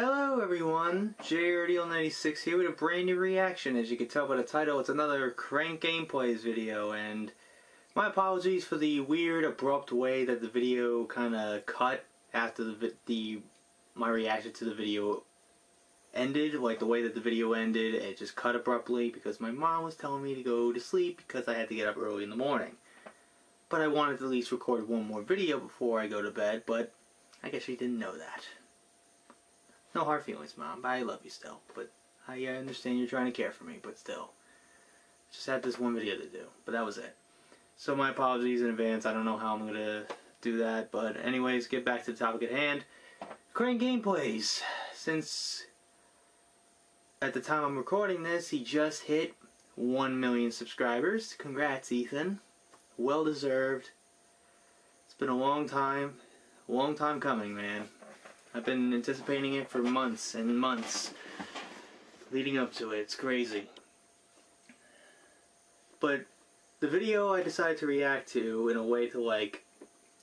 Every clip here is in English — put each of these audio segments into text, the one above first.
Hello everyone, JerryRDL96 here with a brand new reaction. As you can tell by the title, it's another Crank Gameplays video, and my apologies for the weird abrupt way that the video kind of cut after my reaction to the video ended. Like the way that the video ended, it just cut abruptly because my mom was telling me to go to sleep because I had to get up early in the morning. But I wanted to at least record one more video before I go to bed, but I guess she didn't know that. No hard feelings, Mom, but I love you still. But I understand you're trying to care for me, but still. Just had this one video to do, but that was it. So my apologies in advance. I don't know how I'm going to do that, but anyways, get back to the topic at hand. Crank Gameplays. Since at the time I'm recording this, he just hit 1 million subscribers. Congrats, Ethan. Well deserved. It's been a long time coming, man. I've been anticipating it for months and months leading up to it. It's crazy. But the video I decided to react to in a way to like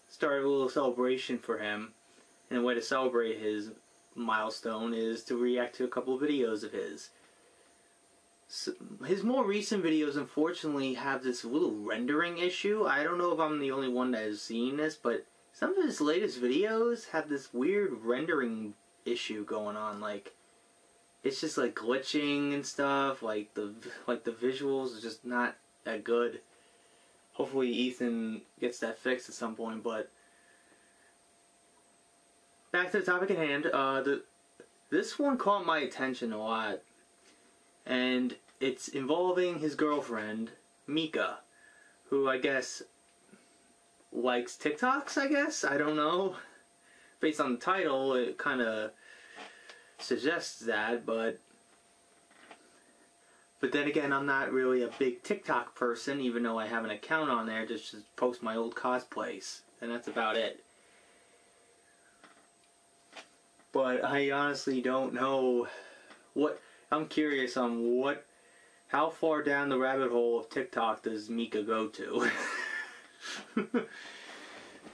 start a little celebration for him, and a way to celebrate his milestone is to react to a couple of videos of his. So his more recent videos unfortunately have this little rendering issue. I don't know if I'm the only one that has seen this, but some of his latest videos have this weird rendering issue going on. Like, it's just like glitching and stuff. Like the visuals are just not that good. Hopefully Ethan gets that fixed at some point. But back to the topic at hand. This one caught my attention a lot, and it's involving his girlfriend Mika, who I guess likes TikToks, I guess? I don't know. Based on the title, it kind of suggests that, but then again, I'm not really a big TikTok person, even though I have an account on there just to post my old cosplays, and that's about it. But I honestly don't know what... I'm curious on what... how far down the rabbit hole of TikTok does Mika go to?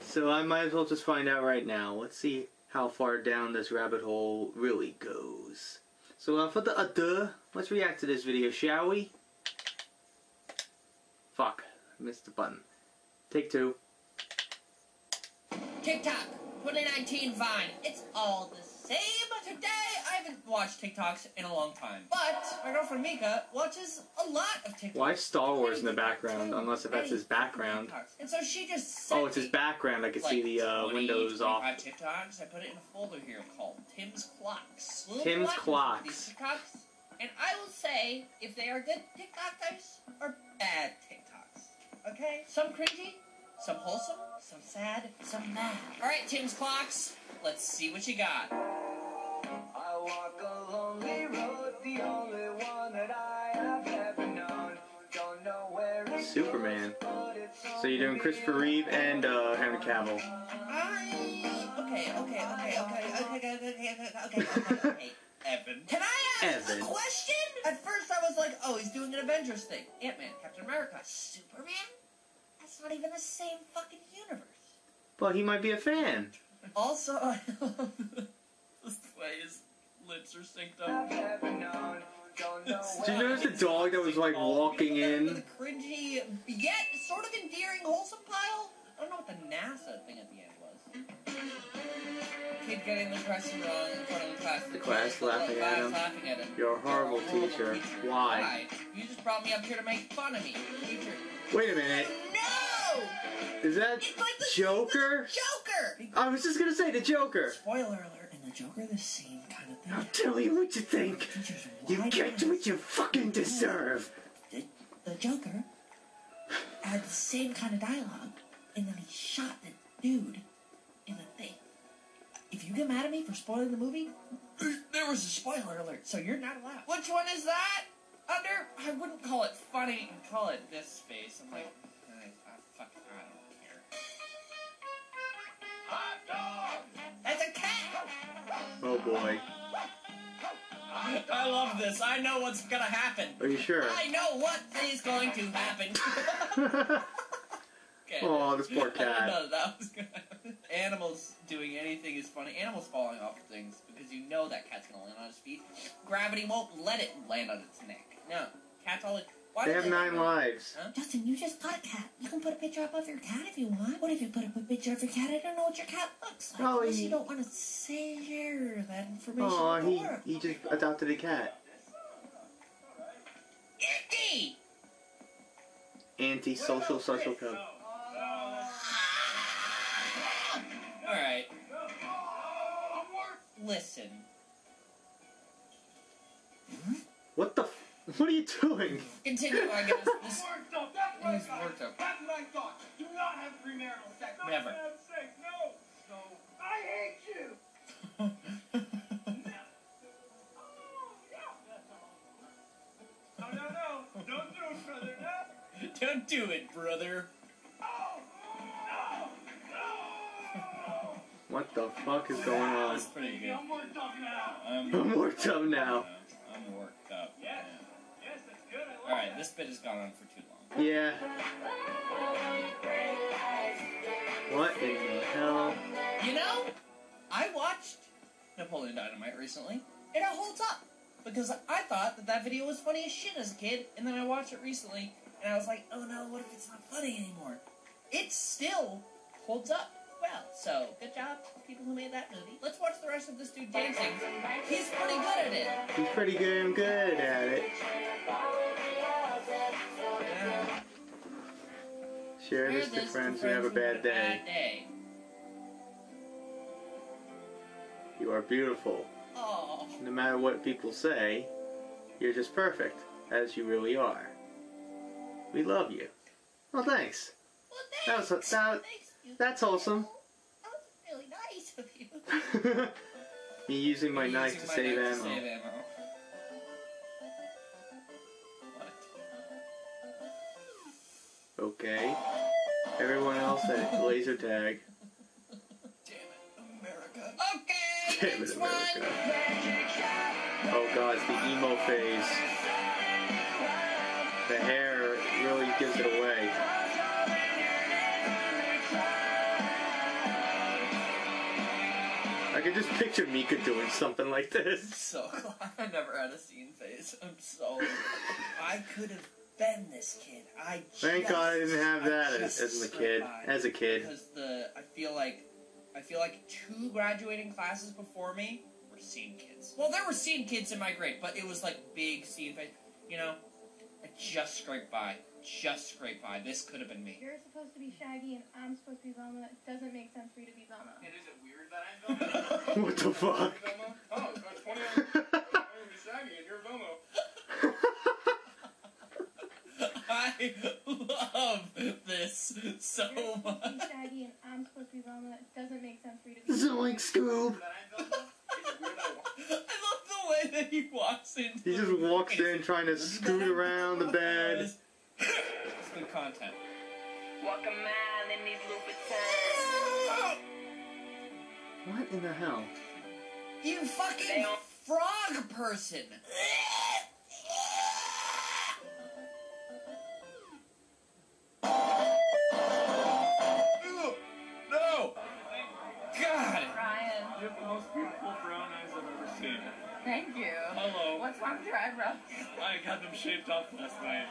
So I might as well just find out right now. Let's see how far down this rabbit hole really goes. So without further ado, let's react to this video, shall we? Fuck, I missed the button. Take two. TikTok 2019 Vine. It's all the same. Today I haven't watched TikToks in a long time, but my girlfriend Mika watches a lot of TikToks. Why is Star Wars in the background? Unless if that's his background. And so she just sent it's his background. I can see the windows off. TikToks. I put it in a folder here called Tim's Clocks. Tim's Clocks. These TikToks, and I will say if they are good TikToks or bad TikToks. Okay, some cringy, some wholesome, some sad, some mad. All right, Tim's Clocks. Let's see what you got. I walk a lonely road, the only one that I have ever known. Don't know where it Superman. Goes, so you're doing Christopher Reeve and Henry Cavill. Okay. Evan. Can I ask a question? At first I was like, oh, he's doing an Avengers thing. Ant-Man, Captain America, Superman? That's not even the same fucking universe. Well, he might be a fan. Also, this way is... lips are synced up. Did you notice the dog that was like walking in? The cringy, yet sort of endearing, wholesome pile? I don't know what the NASA thing at the end was. Kid getting the question wrong in front of the class. The class laughing at him. You're a horrible teacher. Why? You just brought me up here to make fun of me, teacher. Wait a minute. No! Is that Joker? Joker! I was just gonna say the Joker. Spoiler alert. Joker, the same kind of thing. I'll tell you what you think. You get what you fucking deserve. The Joker had the same kind of dialogue, and then he shot the dude in the thing. If you get mad at me for spoiling the movie, there was a spoiler alert, so you're not allowed. Which one is that? I wouldn't call it funny. I'd call it this face. I'm like, I don't care. Hot dog! That's a cat! Oh boy. I love this. I know what's gonna happen. Are you sure? I know what is going to happen. Okay. Oh, this poor cat. I didn't know that was gonna happen. Animals doing anything is funny. Animals falling off of things because you know that cat's gonna land on his feet. Gravity won't let it land on its neck. No, cats always. Why they have 9 lives. Huh? Justin, you just got a cat. You can put a picture up of your cat if you want. What if you put up a picture of your cat? I don't know what your cat looks like. Oh, you don't want to share that information. Oh, he just adopted a cat. Anti. Anti-social social code. All right. Listen. What the? What are you doing? Continue, I guess. This worked up. That's what I thought. That's what I thought. Do not have premarital sex. Never. No. So I hate you. No, no, no. Don't do it, brother. No. Don't do it, brother. Oh, no. No. What the fuck is going on? That's pretty good. I'm worked up now. I'm worked up now. I'm worked up. Yes. Yes, that's good. Alright, this bit has gone on for too long. Yeah. What in the hell? You know, I watched Napoleon Dynamite recently, and it holds up. Because I thought that that video was funny as shit as a kid, and then I watched it recently, and I was like, oh no, what if it's not funny anymore? It still holds up. Well, so, good job, people who made that movie. Let's watch the rest of this dude dancing. He's pretty good at it. He's pretty damn good at it. Yeah. Share this to friends who have a bad day. You are beautiful. Oh. No matter what people say, you're just perfect, as you really are. We love you. Well, thanks. Well, thanks. That was a, that's awesome. That was really nice of you. You're using my knife to save ammo. What? Okay. Everyone else had laser tag. Damn it, America. Okay! Damn it, America. Oh god, it's the emo phase. The hair really gives it away. I could just picture Mika doing something like this. I'm so glad I never had a scene phase. I'm so I could have been this kid. Thank God I didn't have that as a kid. Because I feel like 2 graduating classes before me were scene kids. Well, there were scene kids in my grade, but it was like big scene phase. You know, I just scraped by. Just scraped by. This could have been me. You're supposed to be Shaggy and I'm supposed to be Zuma. It doesn't make sense for you to be Zuma. And is it weird that I'm Zuma? What the fuck? Oh, I'm 20 years old. I'm Shaggy and you're Zuma. I love this so much. You're supposed to be Shaggy and I'm supposed to be Zuma. It doesn't make sense for you to be Zuma. Zoink Scoob. I love the way that he walks in. He just walks in trying to scoot around the bed. It's good content. Walk a mile in these Louboutins. What in the hell? You fucking frog person! No! God! Ryan. You have the most beautiful brown eyes I've ever seen. Thank you. Hello. What's wrong with your eyebrows? I got them shaved off last night.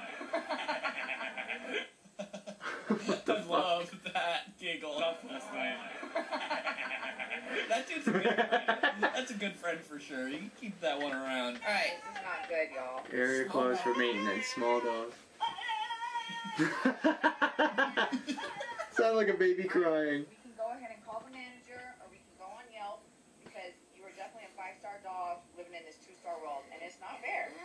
I love that giggle. Off last night. That dude's a good friend. That's a good friend for sure. You can keep that one around. All right, this is not good, y'all. Area closed for maintenance. Small dog. Sound like a baby crying. We can go ahead and call the manager, or we can go on Yelp because you were definitely a 5-star dog living in this 2-star world, and it's not fair. It's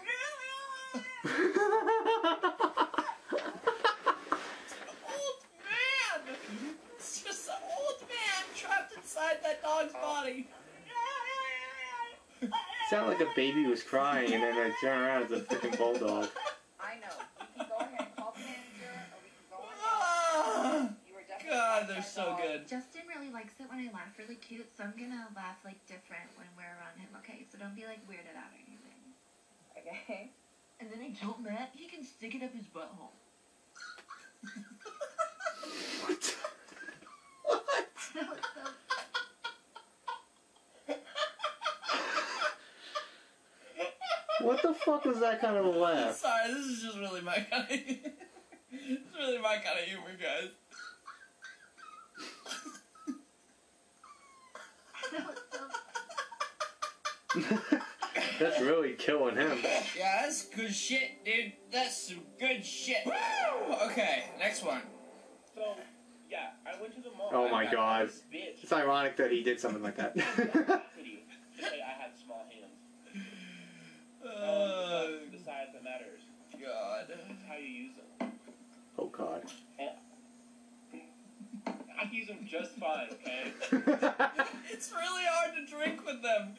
an old man! It's just an old man trapped inside that dog's body. It sounded like a baby was crying and then I turned around as a freaking bulldog. I know. We can go ahead and call the manager, or we can go ahead and God, they're so good. Justin really likes it when I laugh really cute, so I'm gonna laugh like different when we're around him, okay? So don't be like weirded out or anything. Okay. And then I told Matt he can stick it up his butthole. What? What? That was so funny. What the fuck is that kind of a laugh? I'm sorry, this is just really my kind of humor. It's really my kind of humor, guys. That's really killing him. Yeah, that's good shit, dude. That's some good shit. Woo! Okay, next one. So, yeah, I went to the mall. Oh my god. It's ironic that he did something like that. I had small hands. The size that matters. God. It's how you use them. Oh god. I use them just fine, okay? It's really hard to drink with them.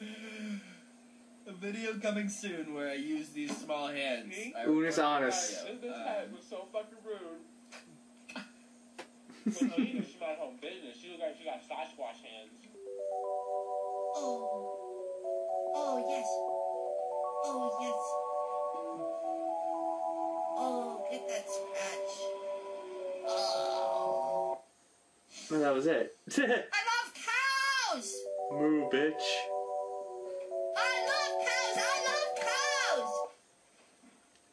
A video coming soon where I use these small hands. Unus Annus. This hat was so fucking rude. Well, no, you know she might home business. She looks like she got Sasquatch hands. Oh. Oh, yes. Oh, yes. Oh, get that scratch. Oh. Well, that was it. I love cows! Moo, bitch. I love cows!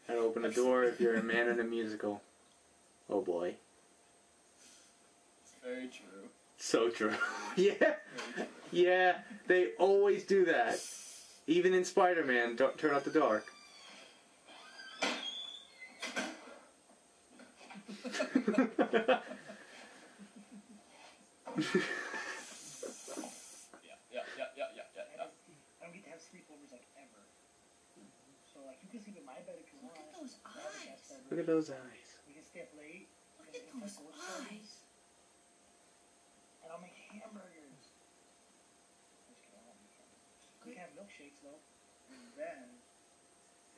Gotta open the door if you're a man in a musical. Oh, boy. It's very true. So true. Yeah. Very true. Yeah, they always do that. Even in Spider Man, don't turn off the dark. Yeah. I don't get to have sleepovers like ever. So like you can sleep in my bed if you want. Look at those eyes. Look at those eyes. We can stay up late. Look at those eyes. And I'll make hamburgers. We have milkshakes though, and then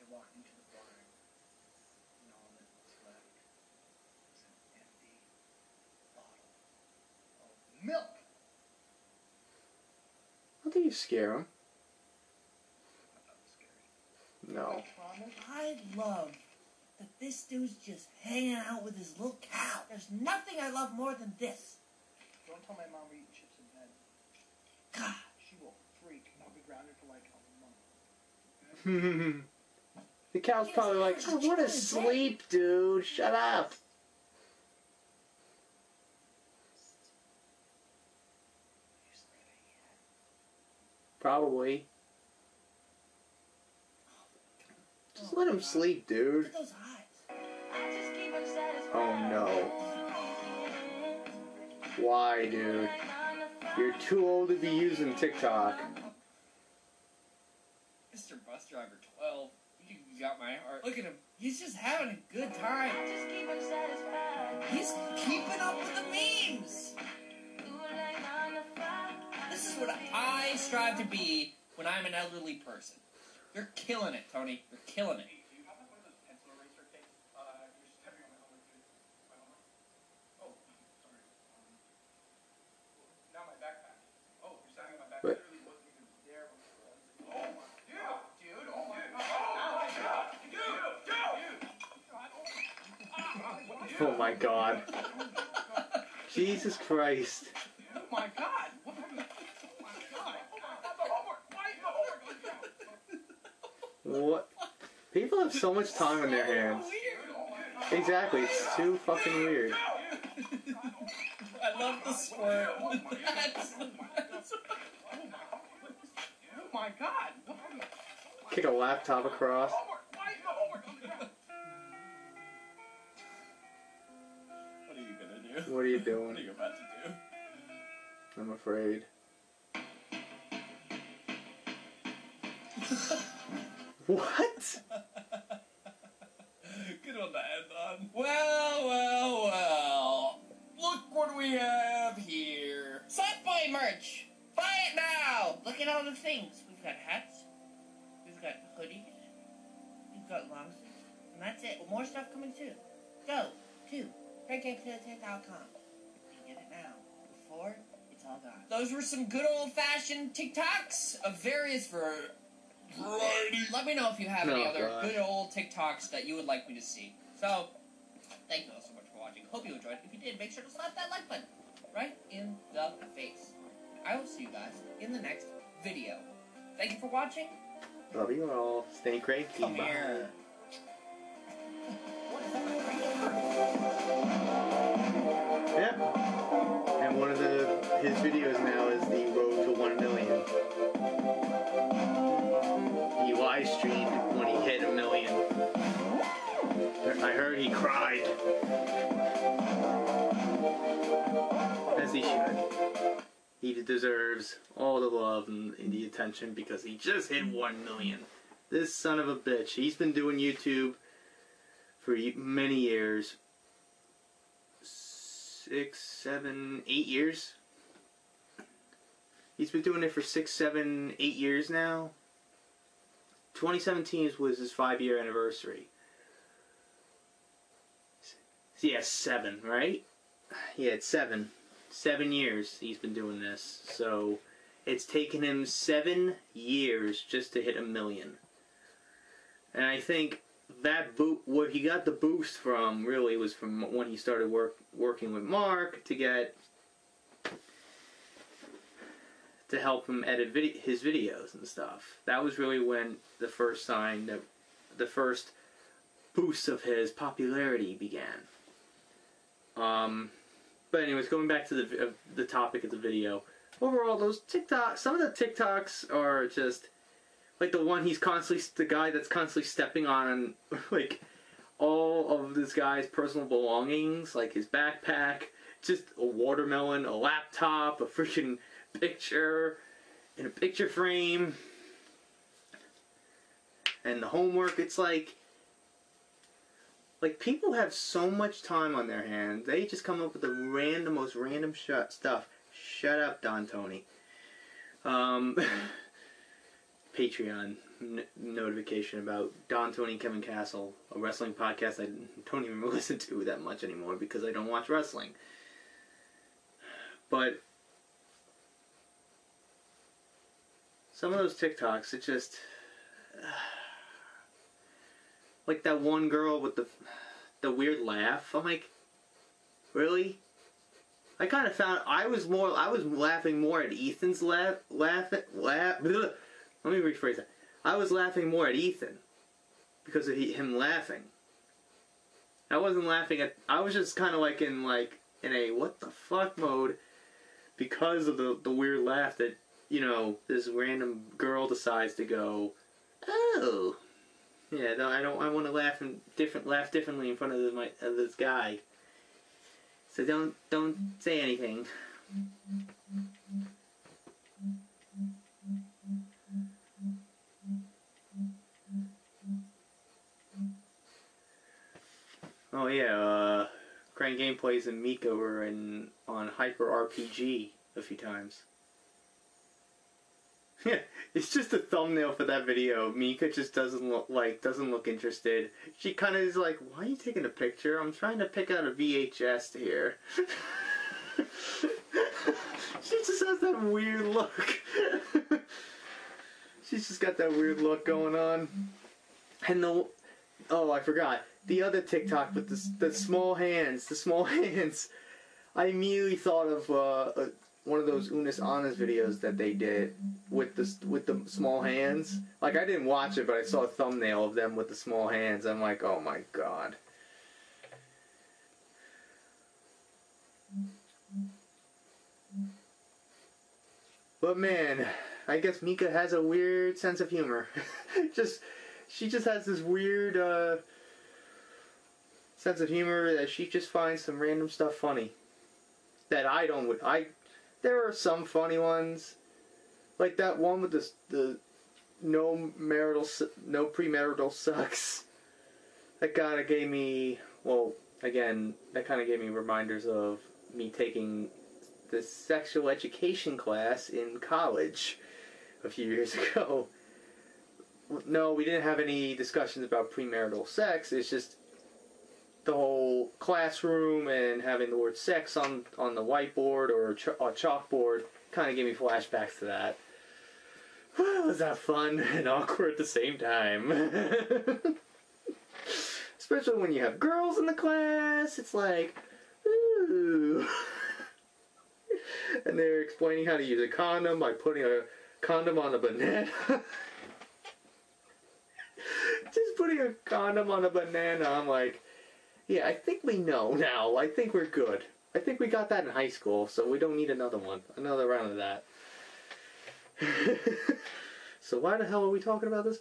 they walked into the barn, and all that was left was an empty bottle of milk. How do you scare him? I thought it was scary. No. I love that this dude's just hanging out with his little cow. There's nothing I love more than this. Don't tell my mom we're eating chips in bed. God. She will. I'll be grounded for like a month. The cow's probably like, oh, what a sleep, dude. Shut up. Probably. Just let him sleep, dude. Oh no. Why, dude? You're too old to be using TikTok. Mr. Bus Driver 12, you got my heart. Look at him. He's just having a good time. Just keep him satisfied. He's keeping up with the memes. This is what I strive to be when I'm an elderly person. You're killing it, Tony. You're killing it. Oh my god. Jesus Christ. Oh my god. What happened? Oh my god. The homework. Why is the homework going down? What? People have so much time on their hands. Exactly. It's too fucking weird. I love the squirt. Oh my god. Kick a laptop across. What are you doing? What are you about to do? I'm afraid. What? Good one to end on. Well, well, well. Look what we have here. Softboy merch. Buy it now. Look at all the things. We've got hats. We've got hoodies. We've got long sleeves. And that's it. More stuff coming too. Go to CrankGameplays.com. You can get it now before it's all gone. Those were some good old-fashioned TikToks of various varieties. Let me know if you have any other good old TikToks that you would like me to see. So, thank you all so much for watching. Hope you enjoyed. If you did, make sure to slap that like button right in the face. I will see you guys in the next video. Thank you for watching. Love you all. Stay cranky. Come here. Yep. And one of his videos now is the road to 1 million. He live streamed when he hit 1 million. I heard he cried. As he should. He deserves all the love and the attention because he just hit 1 million. This son of a bitch. He's been doing YouTube for many years. 6, 7, 8 years. He's been doing it for 6, 7, 8 years now. 2017 was his 5-year anniversary. So yeah, 7, right? Yeah, it's 7. 7 years he's been doing this. So it's taken him 7 years just to hit 1 million. And I think that where he got the boost from really was from when he started working with Mark to help him edit his videos and stuff. That was really when the first sign that the first boost of his popularity began. But anyways, going back to the topic of the video. Overall, those TikToks, some of the TikToks are just like the one the guy that's constantly stepping on, like, all of this guy's personal belongings, like his backpack, just a watermelon, a laptop, a freaking picture, and a picture frame, and the homework. It's like people have so much time on their hands, they just come up with the most random stuff. Shut up, Don Tony. Patreon notification about Don, Tony, and Kevin Castle, a wrestling podcast I don't even listen to that much anymore because I don't watch wrestling. But some of those TikToks, it just like that one girl with the weird laugh. I'm like, really? I kind of found I was laughing more at Ethan's laugh. Bleh. Let me rephrase that. I was laughing more at Ethan because of him laughing. I wasn't laughing at. I was just kind of in a what the fuck mode because of the weird laugh that, you know, this random girl decides to go. Oh, yeah. I want to laugh differently in front of this guy. So don't say anything. Oh yeah, CrankGameplays and Mika were on Hyper RPG a few times. Yeah, it's just a thumbnail for that video. Mika just doesn't look interested. She kind of is like, "Why are you taking a picture? I'm trying to pick out a VHS here." She just has that weird look. She's just got that weird look going on. And oh, I forgot. The other TikTok with the small hands, I immediately thought of one of those Unus Annus videos that they did with the small hands. Like, I didn't watch it, but I saw a thumbnail of them with the small hands. I'm like, oh my god. But man, I guess Mika has a weird sense of humor. She just has this weird sense of humor that she just finds some random stuff funny. That I don't. There are some funny ones, like that one with the no premarital sex. That kind of gave me. Well, again, that kind of gave me reminders of me taking this sexual education class in college a few years ago. No, we didn't have any discussions about premarital sex. It's just the whole classroom and having the word sex on the whiteboard or a chalkboard kind of gave me flashbacks to that. Well, was that fun and awkward at the same time? Especially when you have girls in the class. It's like, ooh. And they're explaining how to use a condom by putting Condom on a banana. Just putting a condom on a banana, I'm like, yeah, I think we know now. I think we're good. I think we got that in high school, so we don't need another one. Another round of that. So why the hell are we talking about this?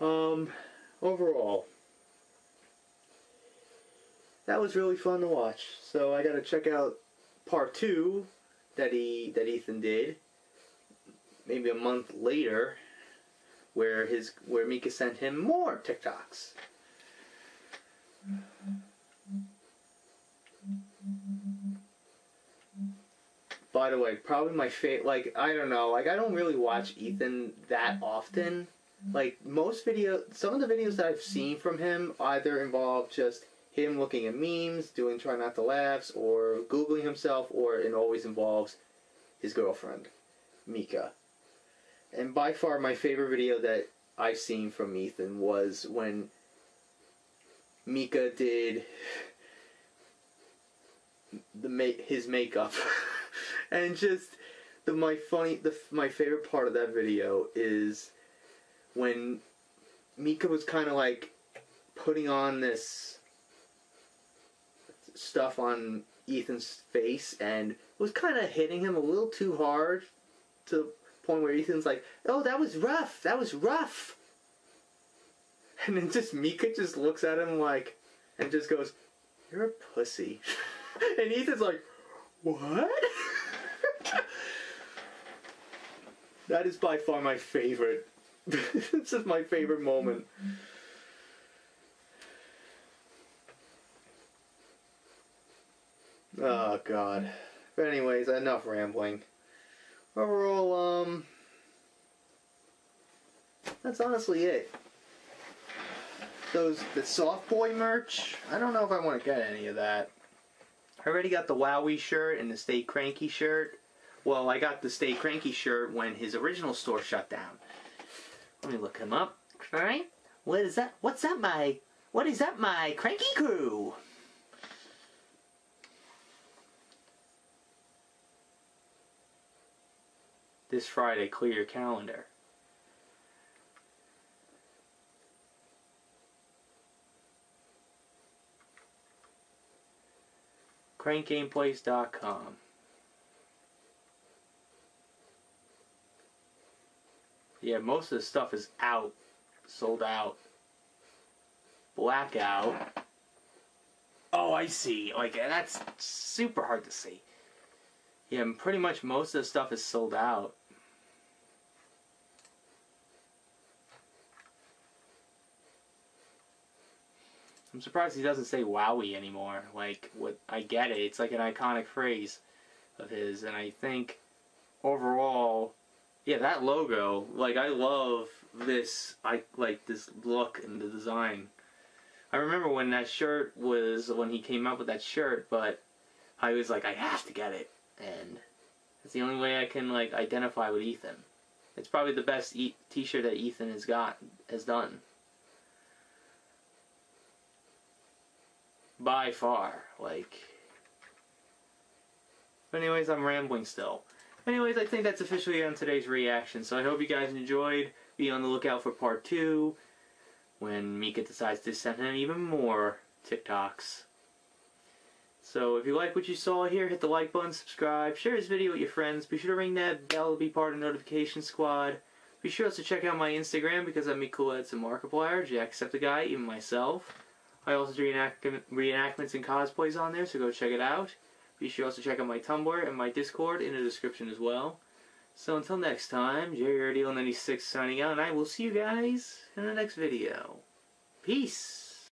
Overall, that was really fun to watch. So I gotta check out part 2 that Ethan did. Maybe a month later, where Mika sent him more TikToks. By the way, probably my favorite, like, I don't know, like, I don't really watch Ethan that often. Like, most videos, some of the videos that I've seen from him either involve just him looking at memes, doing Try Not to Laughs, or Googling himself, or it always involves his girlfriend, Mika. And by far my favorite video that I've seen from Ethan was when Mika did his makeup. And just my favorite part of that video is when Mika was kind of like putting on this stuff on Ethan's face and was kind of hitting him a little too hard, to the point where Ethan's like, "Oh, that was rough. That was rough." And then just Mika just looks at him like, and just goes, "You're a pussy." And Ethan's like, "What?" That is by far my favorite. This is my favorite moment. Oh God. But anyways, enough rambling. Overall, that's honestly it. The soft boy merch, I don't know if I want to get any of that. I already got the Wowie shirt and the Stay Cranky shirt. Well, I got the Stay Cranky shirt when his original store shut down. Let me look him up. Alright. What is that? What is that, my Cranky Crew? This Friday, clear your calendar. CrankGameplays.com. Yeah, most of the stuff is out. Sold out. Blackout. Oh, I see. Like, that's super hard to see. Yeah, pretty much most of the stuff is sold out. I'm surprised he doesn't say "wowie" anymore. Like, what? I get it. It's like an iconic phrase of his, and I think overall, yeah, that logo. Like, I love this. I like this look and the design. I remember when that shirt was when he came up with that shirt, but I was like, I have to get it, and it's the only way I can like identify with Ethan. It's probably the best T-shirt that Ethan has done. By far, like. But anyways, I'm rambling still. Anyways, I think that's officially on today's reaction. So I hope you guys enjoyed. Be on the lookout for part 2, when Mika decides to send him even more TikToks. So if you like what you saw here, hit the like button, subscribe, share this video with your friends. Be sure to ring that bell to be part of the notification squad. Be sure also to check out my Instagram, because I'm Mika at some Markiplier, Jacksepticeye, even myself. I also do reenactments and cosplays on there, so go check it out. Be sure also check out my Tumblr and my Discord in the description as well. So until next time, JerryRDL96 signing out, and I will see you guys in the next video. Peace!